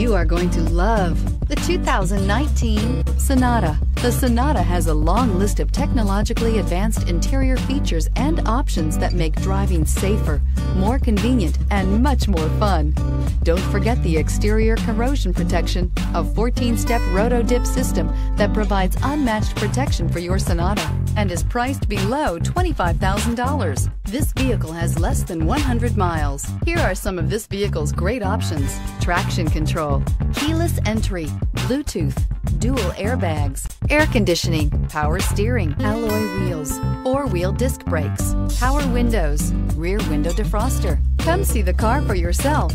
You are going to love the 2019 Sonata. The Sonata has a long list of technologically advanced interior features and options that make driving safer, more convenient, and much more fun. Don't forget the exterior corrosion protection, a 14-step roto-dip system that provides unmatched protection for your Sonata and is priced below $25,000. This vehicle has less than 100 miles. Here are some of this vehicle's great options: traction control, keyless entry, Bluetooth, dual airbags, air conditioning, power steering, alloy wheels, four-wheel disc brakes, power windows, rear window defroster. Come see the car for yourself.